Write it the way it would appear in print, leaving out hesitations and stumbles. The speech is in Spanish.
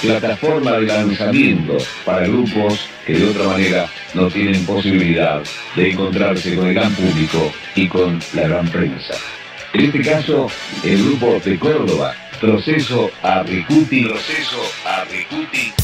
plataforma de lanzamiento para grupos que de otra manera no tienen posibilidad de encontrarse con el gran público y con la gran prensa. En este caso, el grupo de Córdoba, Proceso a Ricutti. Proceso a Ricutti.